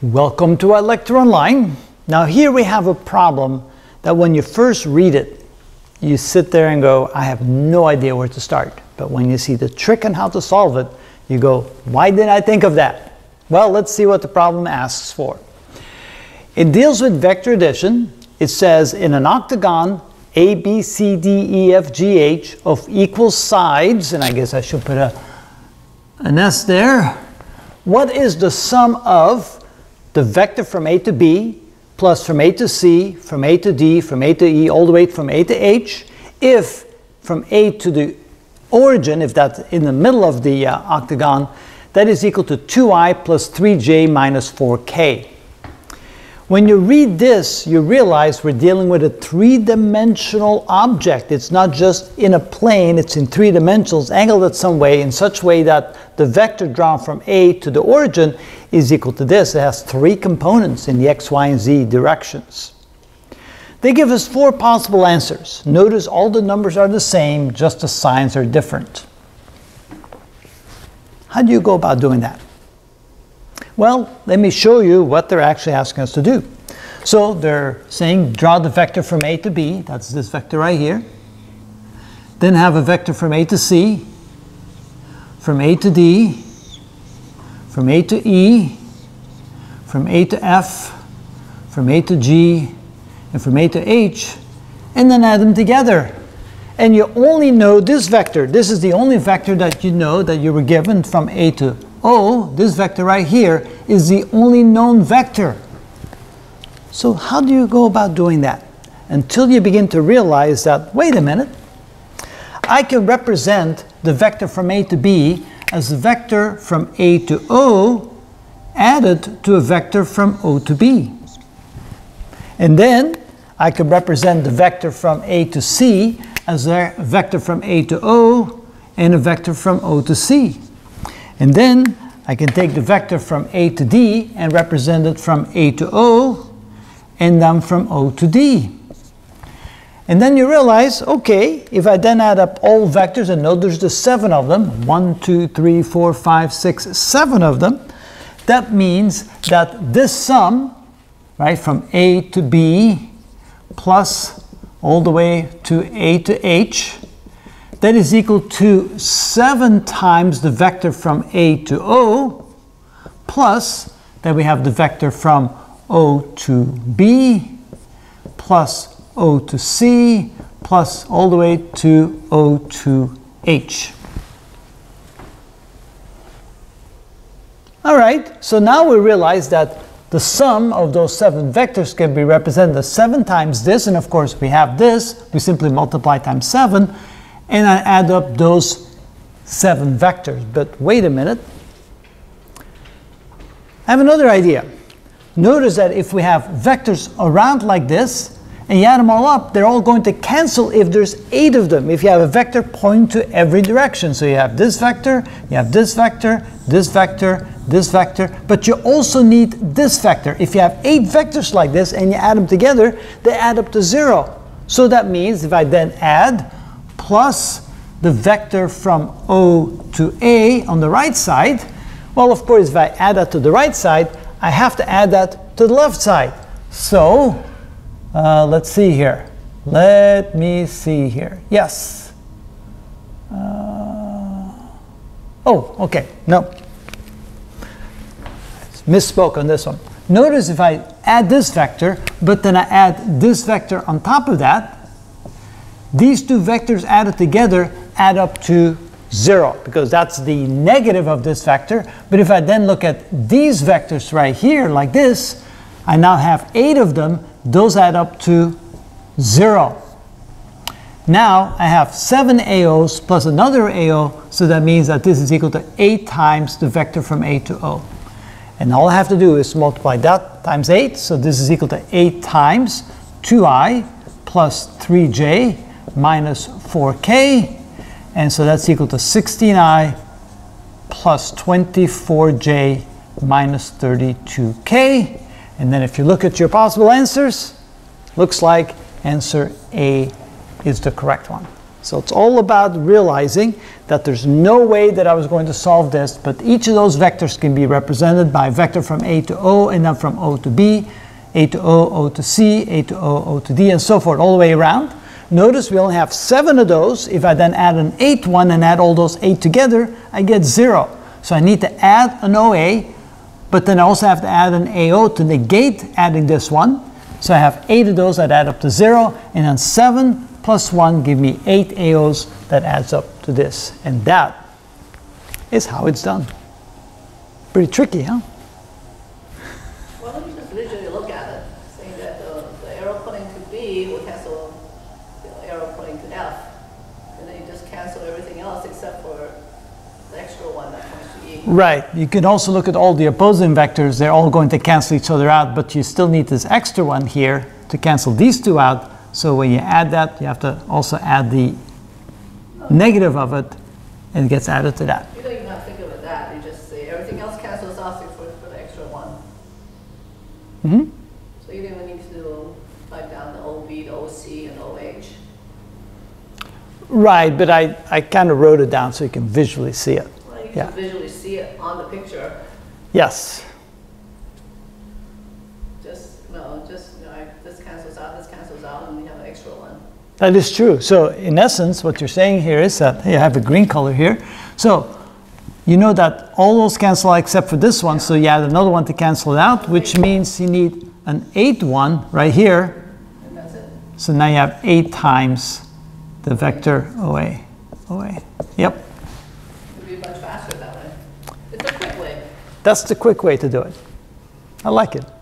Welcome to our lecture online. Now here we have a problem that when you first read it, you sit there and go, I have no idea where to start. But when you see the trick on how to solve it, you go, why didn't I think of that? Well, let's see what the problem asks for. It deals with vector addition. It says in an octagon A, B, C, D, E, F, G, H of equal sides, and I guess I should put an S there. What is the sum of the vector from A to B, plus from A to C, from A to D, from A to E, all the way from A to H, if from A to the origin, if that's in the middle of the octagon, that is equal to 2i plus 3j minus 4k. When you read this, you realize we're dealing with a three-dimensional object. It's not just in a plane, it's in three dimensions, angled at some way, in such way that the vector drawn from A to the origin is equal to this. It has three components in the X, Y, and Z directions. They give us four possible answers. Notice all the numbers are the same, just the signs are different. How do you go about doing that? Well, let me show you what they're actually asking us to do. So they're saying draw the vector from A to B, that's this vector right here. Then have a vector from A to C, from A to D, from A to E, from A to F, from A to G, and from A to H, and then add them together. And you only know this vector. This is the only vector that you know that you were given from A to O, this vector right here, is the only known vector. So how do you go about doing that? Until you begin to realize that, wait a minute, I can represent the vector from A to B as the vector from A to O added to a vector from O to B. And then I could represent the vector from A to C as a vector from A to O and a vector from O to C. And then I can take the vector from A to D and represent it from A to O and then from O to D. And then you realize, okay, if I then add up all vectors, and note there's the 7 of them, 1, 2, 3, 4, 5, 6, 7 of them, that means that this sum, right, from A to B plus all the way to A to H, that is equal to 7 times the vector from A to O, plus then we have the vector from O to B, plus O to C, plus all the way to O to H. All right, so now we realize that the sum of those 7 vectors can be represented as 7 times this, and of course we have this, we simply multiply times 7, and I add up those 7 vectors. But wait a minute, I have another idea. Notice that if we have vectors around like this, and you add them all up, they're all going to cancel if there's 8 of them, if you have a vector pointing to every direction. So you have this vector, you have this vector, this vector, this vector, but you also need this vector. If you have 8 vectors like this, and you add them together, they add up to 0. So that means if I then add plus the vector from O to A on the right side, well, of course, if I add that to the right side, I have to add that to the left side. So, let's see here. Let me see here. Yes. Okay. No. Misspoke on this one. Notice if I add this vector, but then I add this vector on top of that, these 2 vectors added together add up to 0, because that's the negative of this vector. But if I then look at these vectors right here, like this, I now have 8 of them. Those add up to 0. Now I have 7 AOs plus another AO, so that means that this is equal to 8 times the vector from A to O. And all I have to do is multiply that times 8, so this is equal to 8 times 2i plus 3j minus 4k, and so that's equal to 16i plus 24j minus 32k. And then if you look at your possible answers, looks like answer A is the correct one. So it's all about realizing that there's no way that I was going to solve this, but each of those vectors can be represented by a vector from A to O, and then from O to B, A to O, O to C, A to O, O to D, and so forth, all the way around. Notice we only have 7 of those. If I then add an 8th one and add all those 8 together, I get 0. So I need to add an OA, but then I also have to add an AO to negate adding this one. So I have 8 of those that add up to 0, and then 7 plus 1 give me 8 AOs that adds up to this. And that is how it's done. Pretty tricky, huh? Well, if you just visually look at it, saying that the arrow pointing to B would cancel the arrow pointing to F, and then you just cancel everything else except for the extra one that points to E. Right. You can also look at all the opposing vectors. They're all going to cancel each other out, but you still need this extra one here to cancel these two out. So when you add that, you have to also add the negative of it, and it gets added to that. You don't even have to think about that. You just say everything else cancels out for the extra one. Mm-hmm. So you don't need to pipe down the OB, the OC, and OH. Right, but I kind of wrote it down so you can visually see it. Well, you can visually see it on the picture. Yes. That is true. So in essence, what you're saying here is that, hey, I have a green color here. So you know that all those cancel out except for this one. So you add another one to cancel it out, which means you need an 8th one right here. And that's it. So now you have 8 times the vector OA. Yep. It would be much faster that way. It's a quick way. That's the quick way to do it. I like it.